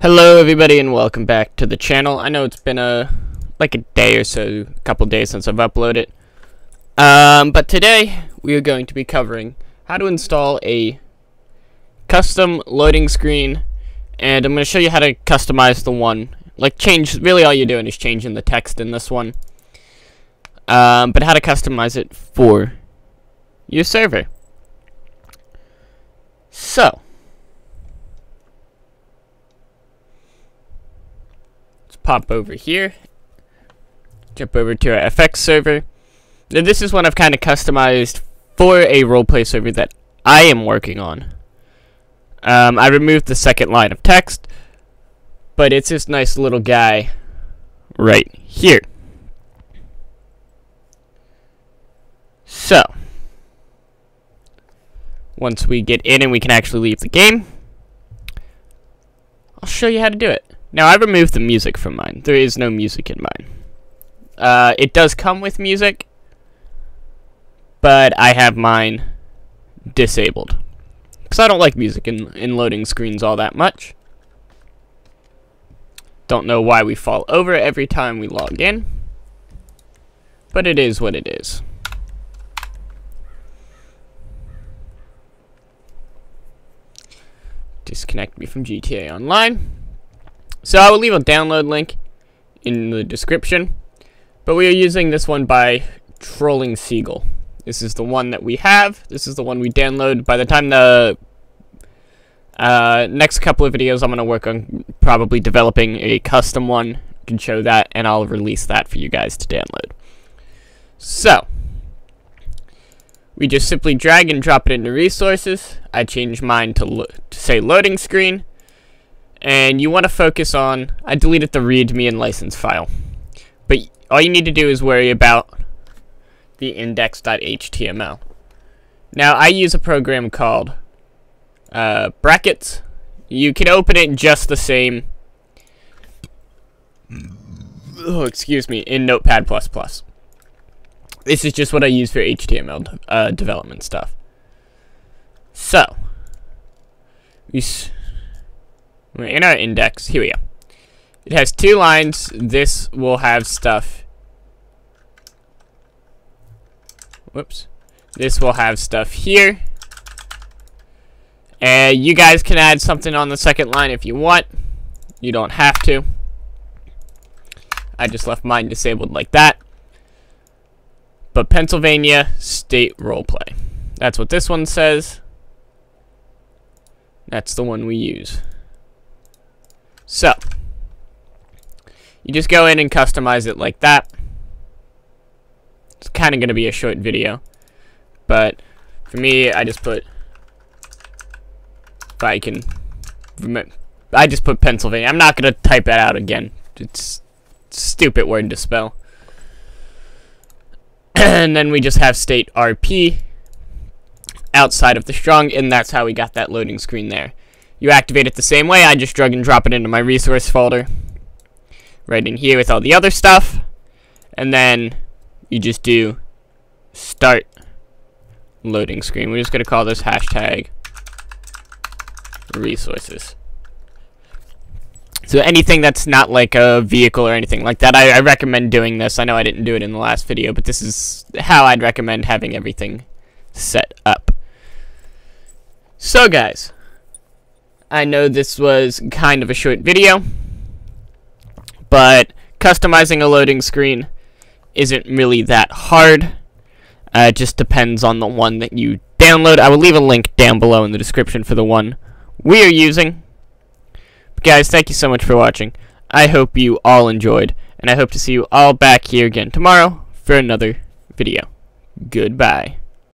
Hello everybody and welcome back to the channel. I know it's been a day or so, a couple days since I've uploaded. But today we are going to be covering how to install a custom loading screen, and I'm going to show you how to customize the one. Really all you're doing is changing the text in this one. But how to customize it for your server. So let's pop over here, jump over to our FX server. Now this is one I've kind of customized for a roleplay server that I am working on. I removed the second line of text, but it's this nice little guy right here. So, once we get in and we can actually leave the game, I'll show you how to do it. Now, I removed the music from mine. There is no music in mine. It does come with music, but I have mine disabled, because I don't like music in loading screens all that much. Don't know why we fall over every time we log in, but it is what it is. Disconnect me from GTA Online. So I will leave a download link in the description, but we are using this one by Trolling Seagull. This is the one that we have. This is the one we download. By the time the next couple of videos, I'm going to work on probably developing a custom one. I can show that, and I'll release that for you guys to download. So we just simply drag and drop it into resources. I change mine to say loading screen. And you want to focus on, I deleted the readme and license file. But all you need to do is worry about the index.html. Now I use a program called Brackets. You can open it just the same, in Notepad++. This is just what I use for HTML development stuff. So, we're in our index. Here we go. It has two lines. This will have stuff. Whoops. This will have stuff here. And you guys can add something on the second line if you want. You don't have to. I just left mine disabled like that. But Pennsylvania State Roleplay. That's what this one says. That's the one we use. So you just go in and customize it like that. It's kind of going to be a short video, but for me, I just put Pennsylvania. I'm not going to type that out again. It's a stupid word to spell. And then we just have state RP outside of the strong, and that's how we got that loading screen there. You activate it the same way. I just drag and drop it into my resource folder right in here with all the other stuff, and then you just do start loading screen. We're just going to call this hashtag resources. So anything that's not like a vehicle or anything like that, I recommend doing this. I know I didn't do it in the last video, but this is how I'd recommend having everything set up. So guys, I know this was kind of a short video, but customizing a loading screen isn't really that hard. It just depends on the one that you download. I will leave a link down below in the description for the one we are using. Guys, thank you so much for watching. I hope you all enjoyed, and I hope to see you all back here again tomorrow for another video. Goodbye.